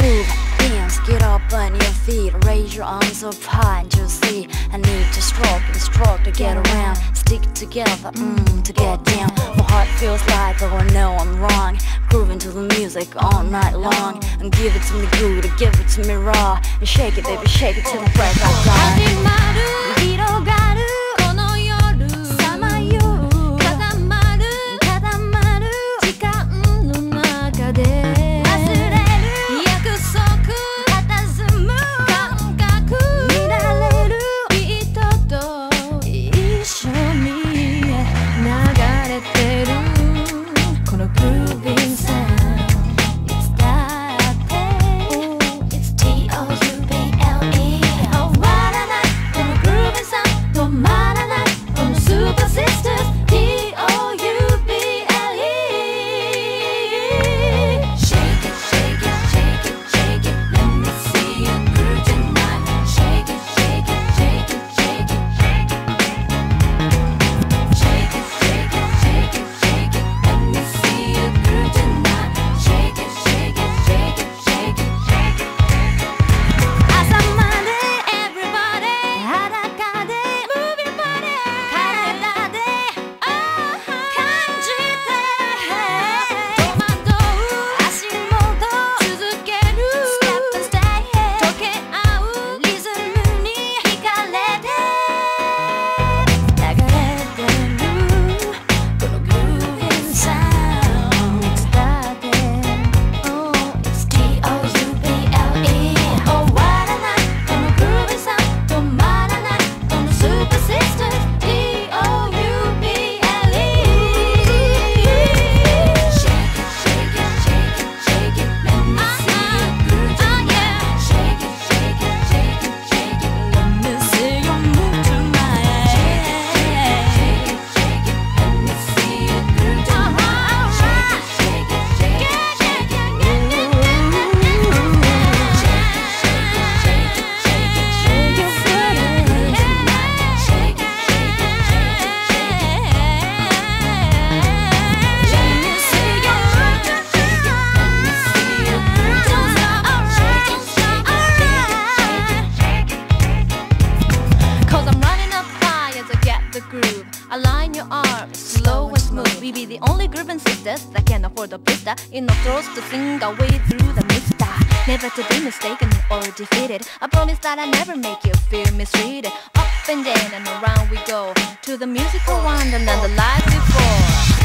Move, dance, get up on your feet. Raise your arms up high and just see. I need to stroke and stroke to get around. Stick together, to get down. My heart feels like, oh I know I'm wrong. Grooving to the music all night long. And give it to me good, give it to me raw. And shake it baby, shake it till the break of dawn. Align your arms, slow and smooth. We be the only grooving sisters that can afford the blister. In the throes to sing our way through the mister. Never to be mistaken or defeated. I promise that I never make you feel mistreated. Up and down and around we go to the musical wonderland the life before.